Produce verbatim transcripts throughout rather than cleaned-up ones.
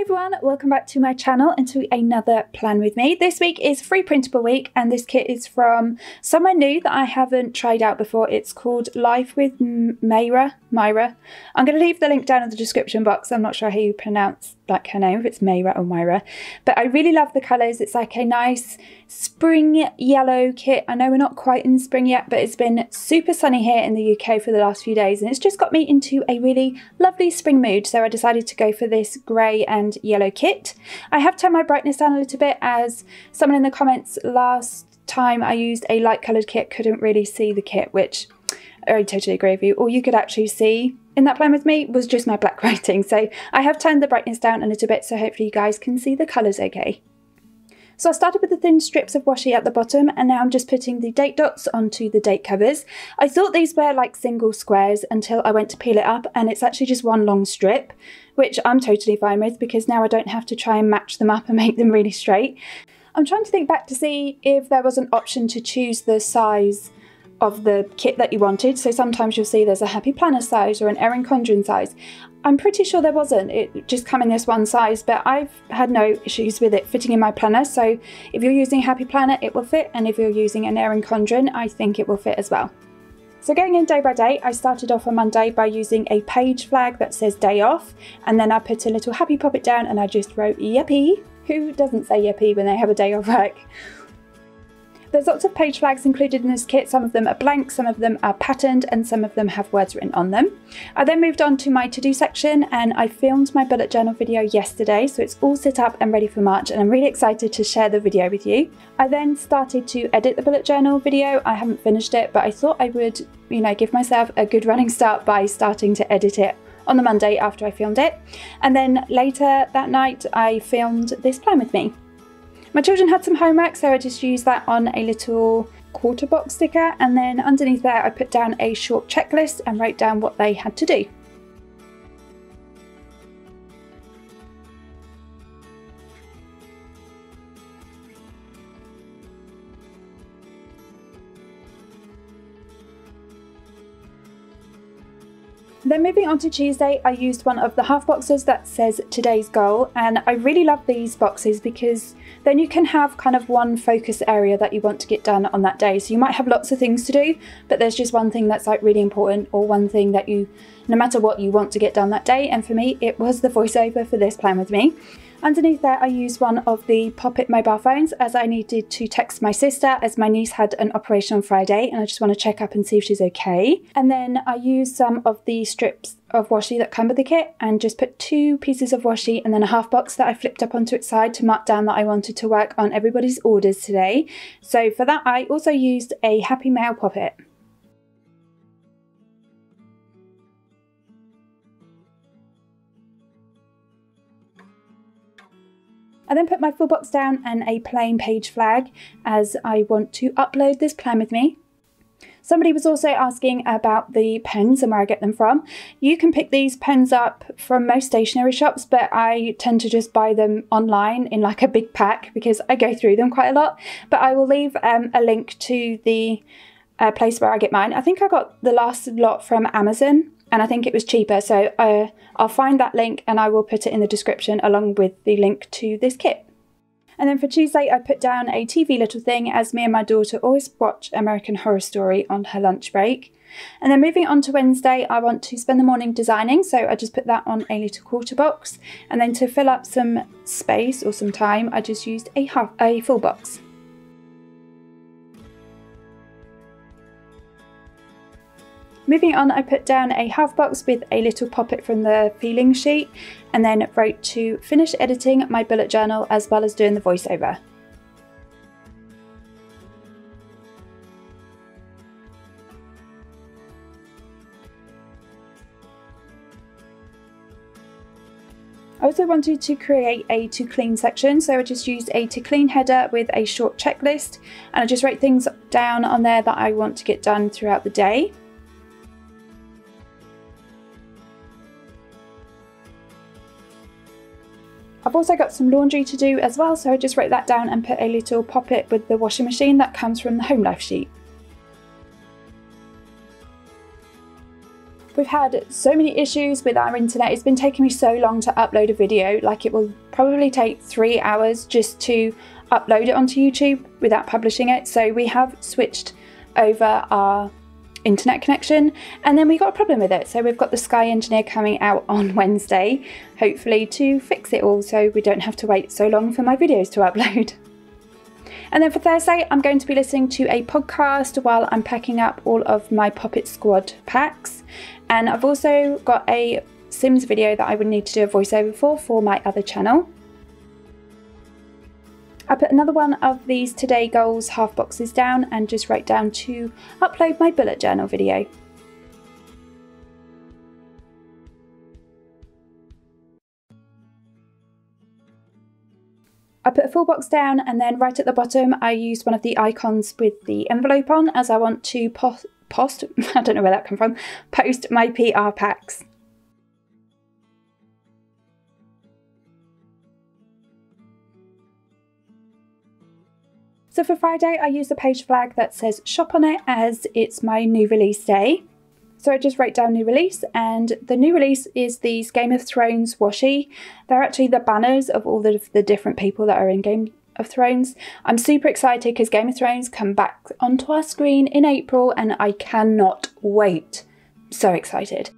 Hey everyone, welcome back to my channel and to another plan with me. This week is free printable week and this kit is from somewhere new that I haven't tried out before. It's called Life with Mayra. Myra. I'm going to leave the link down in the description box. I'm not sure how you pronounce like her name, if it's Mayra or Myra. But I really love the colours. It's like a nice spring yellow kit. I know we're not quite in spring yet, but it's been super sunny here in the U K for the last few days and it's just got me into a really lovely spring mood. So I decided to go for this grey and yellow kit. I have turned my brightness down a little bit as someone in the comments last time I used a light coloured kit couldn't really see the kit, which I totally agree with you. All you could actually see in that plan with me was just my black writing, so I have turned the brightness down a little bit so hopefully you guys can see the colours okay. So I started with the thin strips of washi at the bottom and now I'm just putting the date dots onto the date covers. I thought these were like single squares until I went to peel it up and it's actually just one long strip, which I'm totally fine with because now I don't have to try and match them up and make them really straight. I'm trying to think back to see if there was an option to choose the size of the kit that you wanted. So sometimes you'll see there's a Happy Planner size or an Erin Condren size. I'm pretty sure there wasn't, it just came in this one size, but I've had no issues with it fitting in my planner. So if you're using Happy Planner, it will fit, and if you're using an Erin Condren, I think it will fit as well. So going in day by day, I started off on Monday by using a page flag that says day off, and then I put a little happy poppet down and I just wrote yippee. Who doesn't say yippee when they have a day off work? There's lots of page flags included in this kit. Some of them are blank, some of them are patterned, and some of them have words written on them. I then moved on to my to-do section and I filmed my bullet journal video yesterday, so it's all set up and ready for March and I'm really excited to share the video with you. I then started to edit the bullet journal video. I haven't finished it, but I thought I would, you know, give myself a good running start by starting to edit it on the Monday after I filmed it. And then later that night, I filmed this plan with me. My children had some homework, so I just used that on a little quarter box sticker, and then underneath there I put down a short checklist and wrote down what they had to do. Then moving on to Tuesday, I used one of the half boxes that says today's goal, and I really love these boxes because then you can have kind of one focus area that you want to get done on that day. So you might have lots of things to do, but there's just one thing that's like really important, or one thing that you, no matter what, you want to get done that day. And for me, it was the voiceover for this plan with me. Underneath there I used one of the Poppet mobile phones as I needed to text my sister as my niece had an operation on Friday and I just want to check up and see if she's okay. And then I used some of the strips of washi that come with the kit and just put two pieces of washi and then a half box that I flipped up onto its side to mark down that I wanted to work on everybody's orders today. So for that I also used a Happy Mail Poppet. I then put my full box down and a plain page flag as I want to upload this plan with me. Somebody was also asking about the pens and where I get them from. You can pick these pens up from most stationery shops, but I tend to just buy them online in like a big pack because I go through them quite a lot. But I will leave um, a link to the uh, place where I get mine. I think I got the last lot from Amazon. And I think it was cheaper, so uh, I'll find that link and I will put it in the description along with the link to this kit. And then for Tuesday I put down a T V little thing as me and my daughter always watch American Horror Story on her lunch break. And then moving on to Wednesday, I want to spend the morning designing, so I just put that on a little quarter box. And then to fill up some space or some time, I just used a, half, a full box. Moving on, I put down a half box with a little poppet from the feeling sheet and then wrote to finish editing my bullet journal as well as doing the voiceover. I also wanted to create a to clean section, so I just used a to clean header with a short checklist and I just wrote things down on there that I want to get done throughout the day. I've also got some laundry to do as well, so I just wrote that down and put a little poppet with the washing machine that comes from the home life sheet. We've had so many issues with our internet. It's been taking me so long to upload a video. Like, it will probably take three hours just to upload it onto YouTube without publishing it. So we have switched over our internet connection, and then we got a problem with it. So we've got the Sky Engineer coming out on Wednesday, hopefully to fix it all so we don't have to wait so long for my videos to upload. And then for Thursday, I'm going to be listening to a podcast while I'm packing up all of my Poppet Squad packs. And I've also got a Sims video that I would need to do a voiceover for for my other channel. I put another one of these Today Goals half boxes down and just wrote down to upload my bullet journal video. I put a full box down, and then right at the bottom I used one of the icons with the envelope on, as I want to post, post I don't know where that came from, post my P R packs. So for Friday, I used the page flag that says shop on it, as it's my new release day. So I just wrote down new release, and the new release is these Game of Thrones washi. They're actually the banners of all the, the different people that are in Game of Thrones. I'm super excited because Game of Thrones come back onto our screen in April, and I cannot wait. So excited.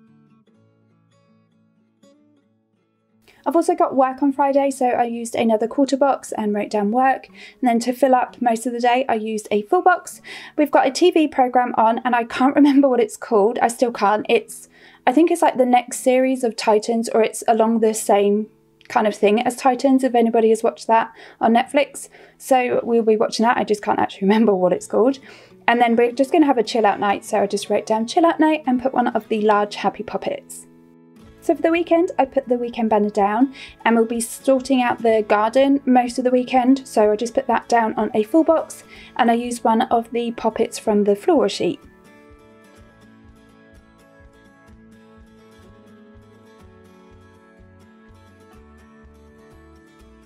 I've also got work on Friday, so I used another quarter box and wrote down work, and then to fill up most of the day I used a full box. We've got a T V programme on, and I can't remember what it's called, I still can't. It's, I think it's like the next series of Titans, or it's along the same kind of thing as Titans, if anybody has watched that on Netflix. So we'll be watching that, I just can't actually remember what it's called. And then we're just going to have a chill out night, so I just wrote down chill out night and put one of the large happy poppets. So for the weekend, I put the weekend banner down, and we'll be sorting out the garden most of the weekend, so I just put that down on a full box, and I used one of the poppets from the floral sheet.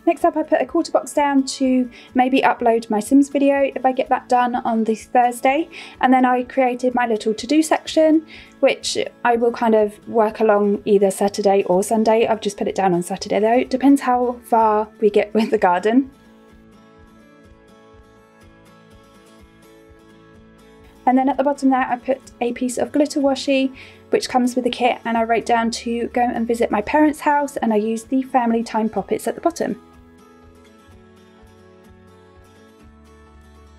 Next up, I put a quarter box down to maybe upload my Sims video if I get that done on this Thursday. And then I created my little to-do section, which I will kind of work along either Saturday or Sunday. I've just put it down on Saturday though. It depends how far we get with the garden. And then at the bottom there, I put a piece of glitter washi, which comes with a kit, and I wrote down to go and visit my parents' house, and I used the family time poppets at the bottom.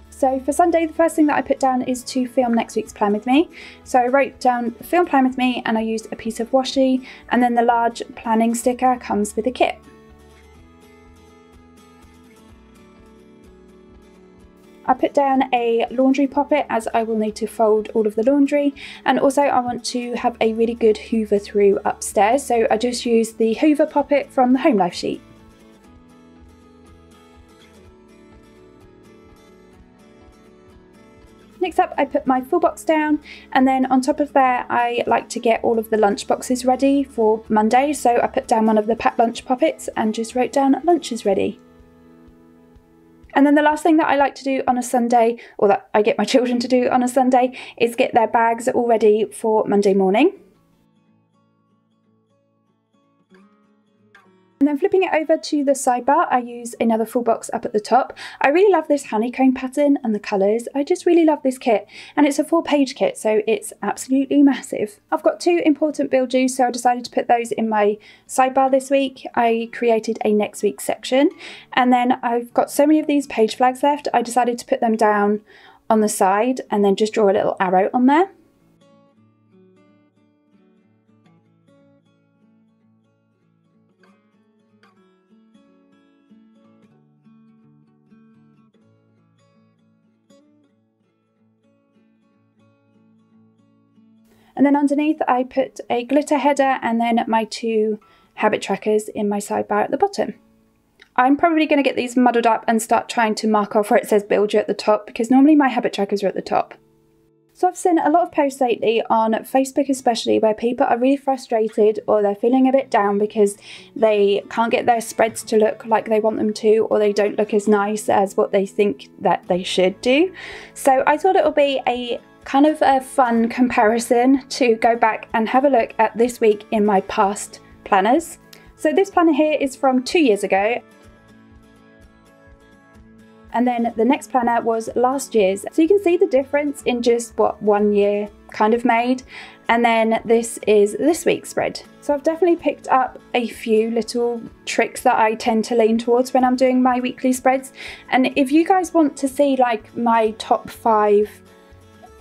So for Sunday, the first thing that I put down is to film next week's plan with me. So I wrote down film plan with me, and I used a piece of washi, and then the large planning sticker comes with a kit. I put down a laundry poppet, as I will need to fold all of the laundry, and also I want to have a really good hoover through upstairs, so I just used the hoover poppet from the home life sheet. Next up, I put my full box down, and then on top of there I like to get all of the lunch boxes ready for Monday, so I put down one of the packed lunch poppets and just wrote down lunch is ready. And then the last thing that I like to do on a Sunday, or that I get my children to do on a Sunday, is get their bags all ready for Monday morning. And then flipping it over to the sidebar, I use another full box up at the top. I really love this honeycomb pattern and the colours. I just really love this kit, and it's a four page kit, so it's absolutely massive. I've got two important bill dues, so I decided to put those in my sidebar this week. I created a next week section, and then I've got so many of these page flags left, I decided to put them down on the side and then just draw a little arrow on there. And then underneath I put a glitter header and then my two habit trackers in my sidebar at the bottom. I'm probably going to get these muddled up and start trying to mark off where it says build you at the top, because normally my habit trackers are at the top. So I've seen a lot of posts lately on Facebook especially where people are really frustrated, or they're feeling a bit down because they can't get their spreads to look like they want them to, or they don't look as nice as what they think that they should do. So I thought it would be a kind of a fun comparison to go back and have a look at this week in my past planners. So this planner here is from two years ago. And then the next planner was last year's. So you can see the difference in just what one year kind of made. And then this is this week's spread. So I've definitely picked up a few little tricks that I tend to lean towards when I'm doing my weekly spreads. And if you guys want to see like my top five,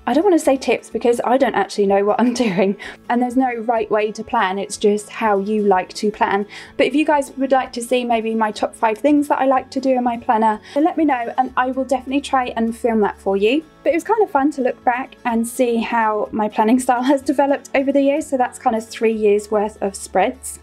I don't want to say tips because I don't actually know what I'm doing and there's no right way to plan, it's just how you like to plan. But if you guys would like to see maybe my top five things that I like to do in my planner, then let me know and I will definitely try and film that for you. But it was kind of fun to look back and see how my planning style has developed over the years, so that's kind of three years worth of spreads.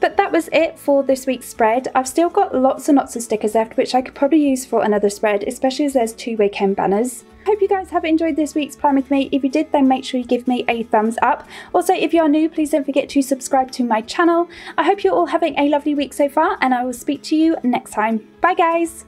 But that was it for this week's spread. I've still got lots and lots of stickers left which I could probably use for another spread, especially as there's two weekend banners. Hope you guys have enjoyed this week's plan with me. If you did, then make sure you give me a thumbs up. Also, if you are new, please don't forget to subscribe to my channel. I hope you're all having a lovely week so far and I will speak to you next time. Bye guys!